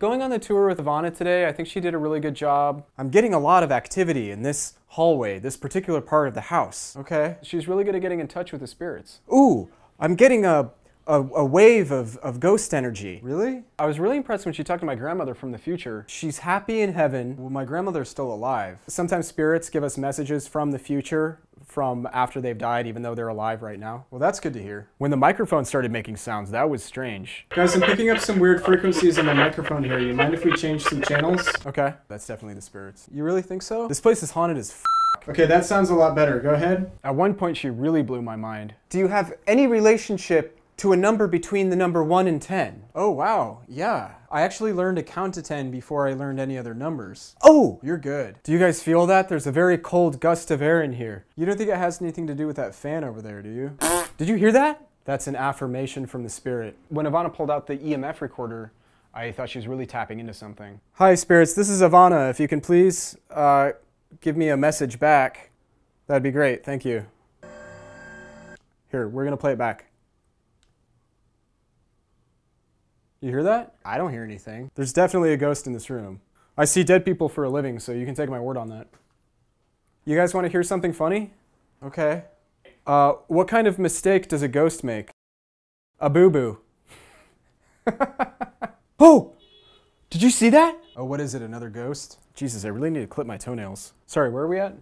Going on the tour with Ivana today, I think she did a really good job. I'm getting a lot of activity in this hallway, this particular part of the house. Okay. She's really good at getting in touch with the spirits. Ooh, I'm getting a wave of ghost energy. Really? I was really impressed when she talked to my grandmother from the future. She's happy in heaven. Well, my grandmother's still alive. Sometimes spirits give us messages from the future, from after they've died, even though they're alive right now. Well, that's good to hear. When the microphone started making sounds, that was strange. Guys, I'm picking up some weird frequencies in my microphone here. You mind if we change some channels? Okay. That's definitely the spirits. You really think so? This place is haunted as f***. Okay, that sounds a lot better. Go ahead. At one point, she really blew my mind. Do you have any relationship to a number between the number 1 and 10? Oh, wow. Yeah. I actually learned to count to 10 before I learned any other numbers. Oh, you're good. Do you guys feel that? There's a very cold gust of air in here. You don't think it has anything to do with that fan over there, do you? Did you hear that? That's an affirmation from the spirit. When Ivana pulled out the EMF recorder, I thought she was really tapping into something. Hi, spirits. This is Ivana. If you can please give me a message back, that'd be great. Thank you. Here, we're going to play it back. You hear that? I don't hear anything. There's definitely a ghost in this room. I see dead people for a living, so you can take my word on that. You guys want to hear something funny? Okay. What kind of mistake does a ghost make? A boo-boo. Oh! Did you see that? Oh, what is it? Another ghost? Jesus, I really need to clip my toenails. Sorry, where are we at?